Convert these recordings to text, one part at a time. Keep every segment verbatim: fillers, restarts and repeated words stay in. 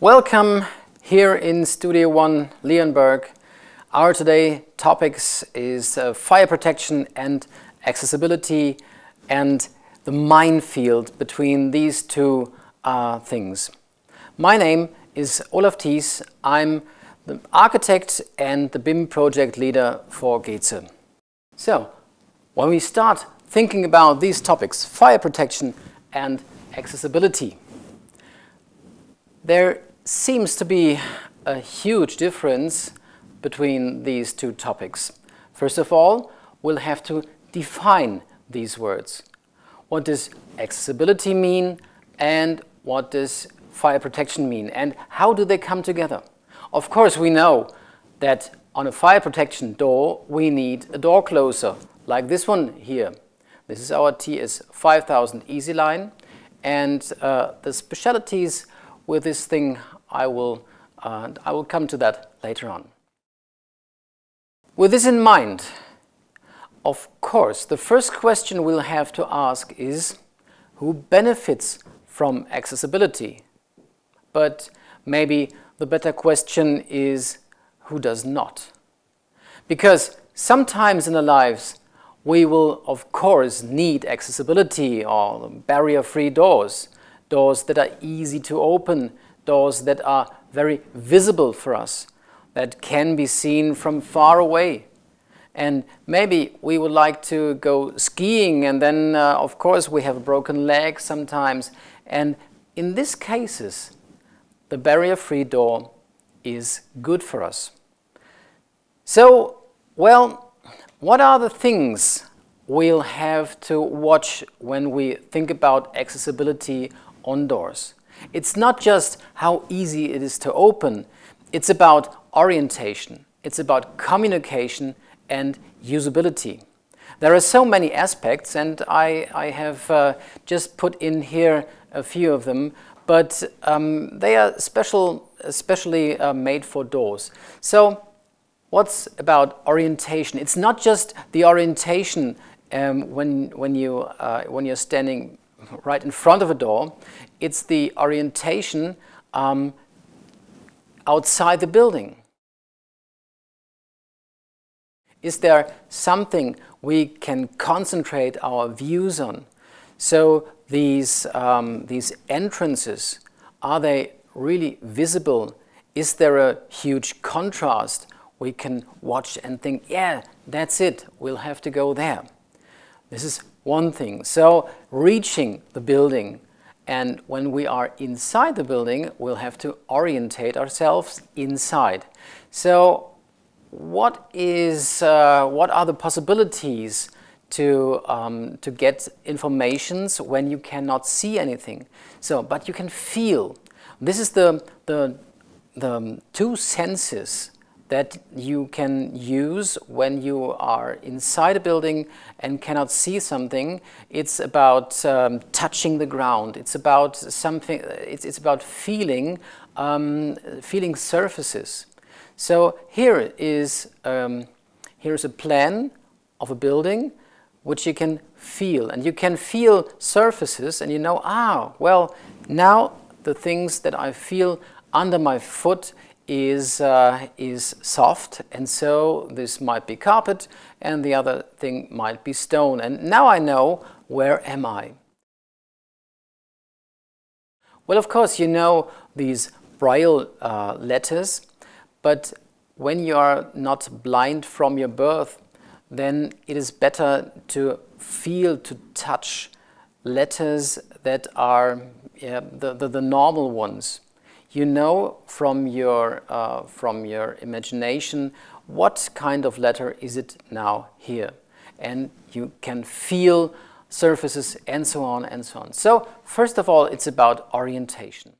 Welcome here in Studio One Leonberg. Our today topics is uh, fire protection and accessibility and the minefield between these two uh, things. My name is Olaf Thies. I'm the architect and the B I M project leader for GEZE. So when we start thinking about these topics, fire protection and accessibility, there seems to be a huge difference between these two topics. First of all, we'll have to define these words. What does accessibility mean and what does fire protection mean, and how do they come together? Of course, we know that on a fire protection door we need a door closer like this one here. This is our T S five thousand Easyline, and uh, the specialities with this thing I will uh, I will come to that later on. With this in mind, of course, the first question we'll have to ask is who benefits from accessibility? But maybe the better question is who does not? Because sometimes in our lives we will of course need accessibility or barrier-free doors, doors that are easy to open, doors that are very visible for us, that can be seen from far away. And maybe we would like to go skiing and then uh, of course we have a broken leg sometimes, and in these cases the barrier-free door is good for us. So, well, what are the things we'll have to watch when we think about accessibility on doors? It's not just how easy it is to open, it's about orientation, it's about communication and usability. There are so many aspects, and I, I have uh, just put in here a few of them, but um, they are special, especially uh, made for doors. So what's about orientation? It's not just the orientation um, when, when, you, uh, when you're standing right in front of a door, it's the orientation um, outside the building. Is there something we can concentrate our views on? So these, um, these entrances, are they really visible? Is there a huge contrast? We can watch and think, yeah, that's it, we'll have to go there. This is one thing. So reaching the building, and when we are inside the building, we'll have to orientate ourselves inside. So what is uh, what are the possibilities to um, to get informations when you cannot see anything? So, but you can feel. This is the the the two senses that you can use when you are inside a building and cannot see something. It's about um, touching the ground. It's about something. It's, it's about feeling, um, feeling surfaces. So here is um, here is a plan of a building, which you can feel, and you can feel surfaces, and you know, ah, well, now the things that I feel under my foot is uh, is soft, and so this might be carpet and the other thing might be stone, and now I know where am I. Well, of course you know these braille uh, letters, but when you are not blind from your birth, then it is better to feel, to touch letters that are yeah, the, the, the normal ones. You know from your, uh, from your imagination what kind of letter is it now here, and you can feel surfaces and so on and so on. So first of all, it's about orientation.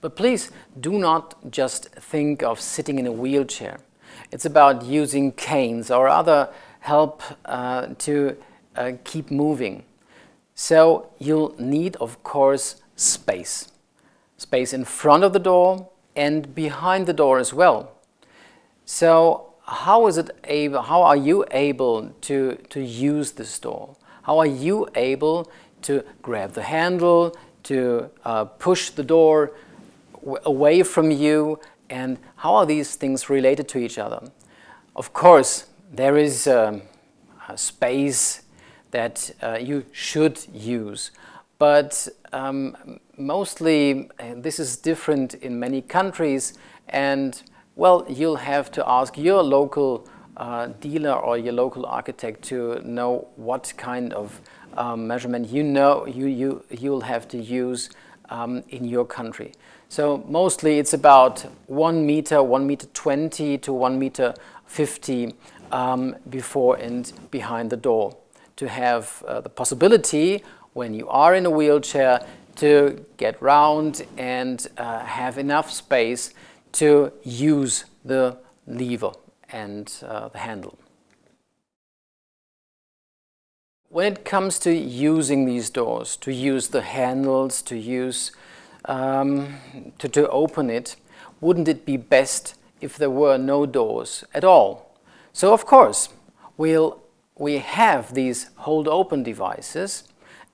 But please do not just think of sitting in a wheelchair. It's about using canes or other help uh, to uh, keep moving. So you'll need, of course, space. Space in front of the door and behind the door as well. So how is it able, how are you able to, to use this door? How are you able to grab the handle, to uh, push the door w away from you, and how are these things related to each other? Of course, there is um, a space that uh, you should use, but um, mostly uh, this is different in many countries, and well, you'll have to ask your local uh, dealer or your local architect to know what kind of um, measurement you know you you you'll have to use um, in your country. So mostly it's about one meter, one meter twenty to one meter fifty um, before and behind the door, to have uh, the possibility when you are in a wheelchair to get round and uh, have enough space to use the lever and uh, the handle. When it comes to using these doors, to use the handles, to use um, to, to open it, wouldn't it be best if there were no doors at all? So of course we'll we have these hold open devices,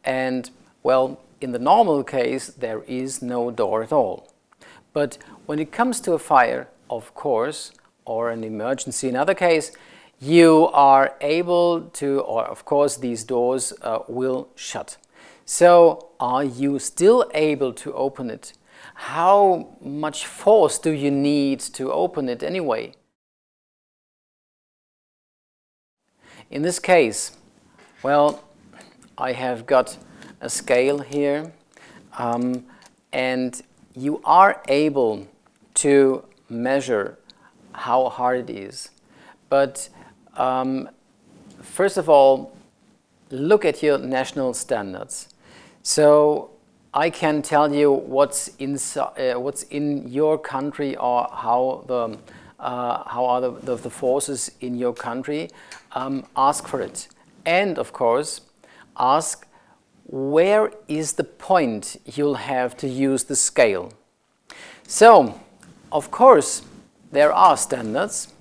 and well, in the normal case there is no door at all. But when it comes to a fire, of course, or an emergency in other case, you are able to, or of course these doors uh, will shut. So are you still able to open it? How much force do you need to open it anyway? In this case, well, I have got a scale here, um, and you are able to measure how hard it is. But um, first of all, look at your national standards. So I can tell you what's in uh, what's in your country, or how the uh, how are the, the, the forces in your country. Um, ask for it, and of course ask where is the point you'll have to use the scale. So of course there are standards,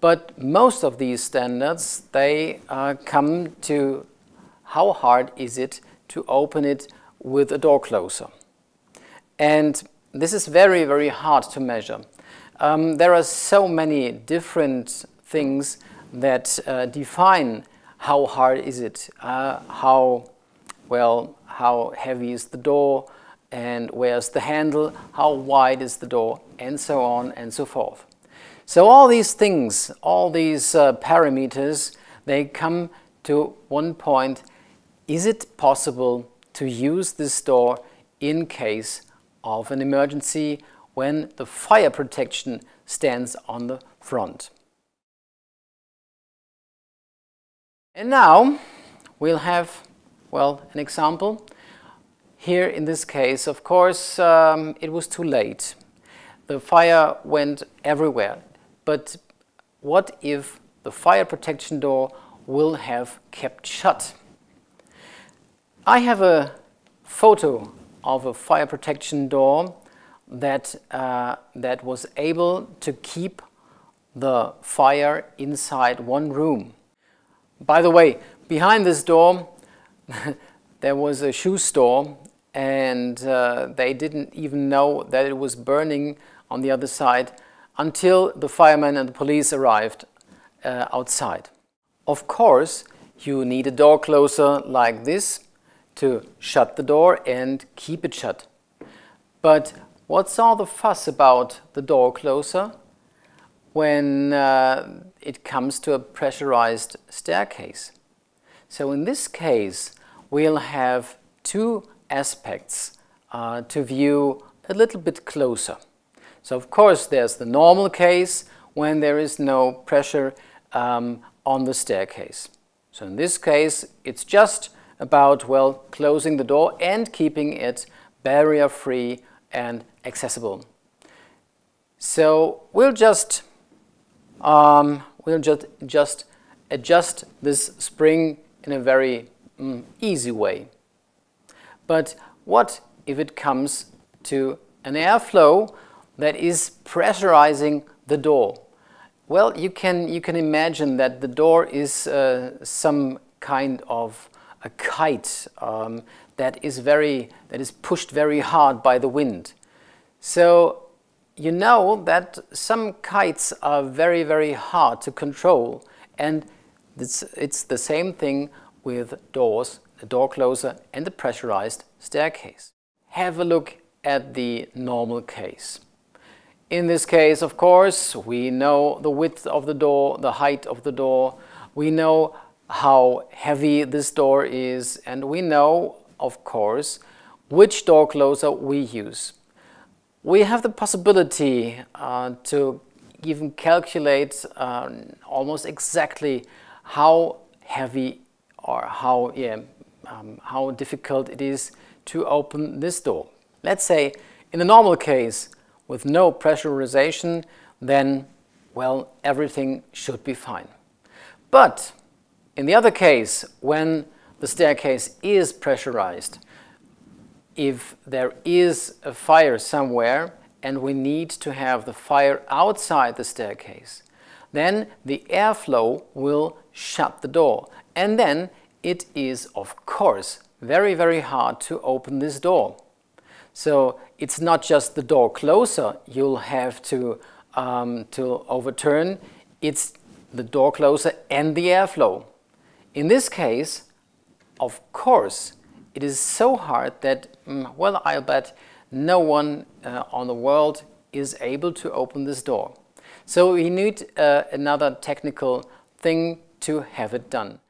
but most of these standards, they uh, come to how hard is it to open it with a door closer, and this is very very hard to measure. Um, there are so many different things that uh, define how hard is it, uh, how well, how heavy is the door, and where's the handle, how wide is the door, and so on and so forth. So all these things, all these uh, parameters, they come to one point: is it possible to use this door in case of an emergency when the fire protection stands on the front? And now we'll have, well, an example. Here in this case, of course, um, it was too late. The fire went everywhere. But what if the fire protection door will have kept shut? I have a photo of a fire protection door that, uh, that was able to keep the fire inside one room. By the way, behind this door there was a shoe store, and uh, they didn't even know that it was burning on the other side until the firemen and the police arrived uh, outside. Of course, you need a door closer like this to shut the door and keep it shut. But what's all the fuss about the door closer when uh, it comes to a pressurized staircase? So in this case we'll have two aspects uh, to view a little bit closer. So of course there's the normal case when there is no pressure um, on the staircase. So in this case it's just about, well, closing the door and keeping it barrier free and accessible. So we'll just Um, we'll just, just adjust this spring in a very mm, easy way. But what if it comes to an airflow that is pressurizing the door? Well, you can, you can imagine that the door is uh, some kind of a kite um, that is very that is pushed very hard by the wind. So you know that some kites are very very hard to control, and it's, it's the same thing with doors, the door closer and the pressurized staircase. Have a look at the normal case. In this case, of course, we know the width of the door, the height of the door, we know how heavy this door is, and we know, of course, which door closer we use. We have the possibility uh, to even calculate um, almost exactly how heavy or how, yeah, um, how difficult it is to open this door. Let's say in the normal case, with no pressurization, then, well, everything should be fine. But in the other case, when the staircase is pressurized, if there is a fire somewhere and we need to have the fire outside the staircase, then the airflow will shut the door. And then it is, of course, very, very hard to open this door. So it's not just the door closer you'll have to, um, to overturn, it's the door closer and the airflow. In this case, of course, it is so hard that, well, I'll bet no one uh, on the world is able to open this door. So we need uh, another technical thing to have it done.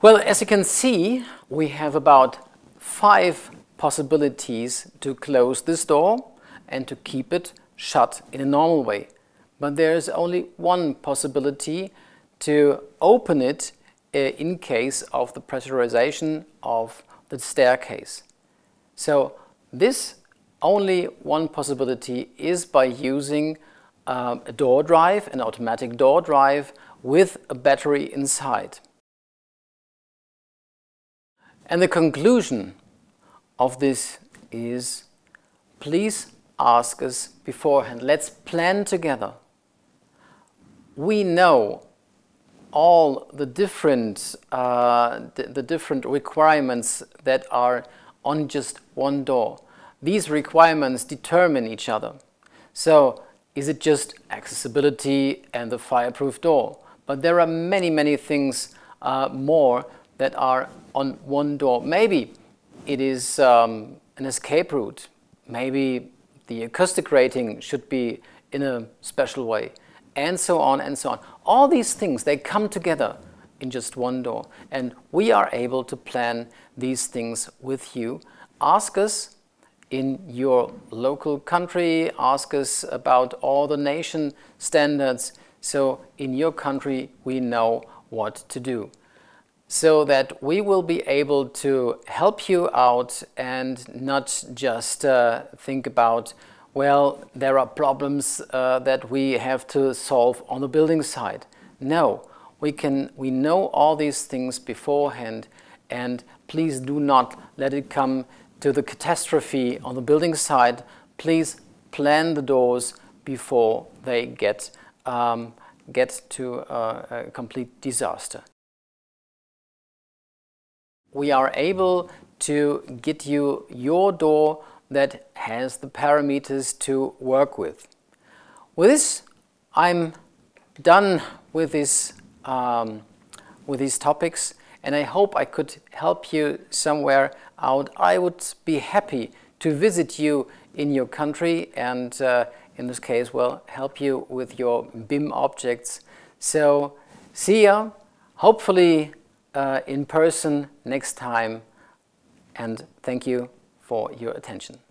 Well, as you can see, we have about five possibilities to close this door and to keep it shut in a normal way. But there is only one possibility to open it uh, in case of the pressurization of the staircase. So this only one possibility is by using um, a door drive, an automatic door drive with a battery inside. And the conclusion of this is, please ask us beforehand. Let's plan together. We know all the different, uh, the, the different requirements that are on just one door. These requirements determine each other. So is it just accessibility and the fireproof door? But there are many, many things uh, more that are on one door. Maybe it is um, an escape route. Maybe the acoustic rating should be in a special way, and so on and so on. All these things, they come together in just one door, and we are able to plan these things with you. Ask us in your local country, ask us about all the nation standards, so in your country we know what to do, so that we will be able to help you out and not just uh, think about, well, there are problems uh, that we have to solve on the building side. No, we can, we know all these things beforehand, and please do not let it come to the catastrophe on the building side. Please plan the doors before they get, um, get to uh, a complete disaster. We are able to get you your door that has the parameters to work with. With this, I'm done with this um, with these topics, and I hope I could help you somewhere out. I would be happy to visit you in your country and uh, in this case, well, help you with your B I M objects. So see ya, hopefully Uh, in person next time, and thank you for your attention.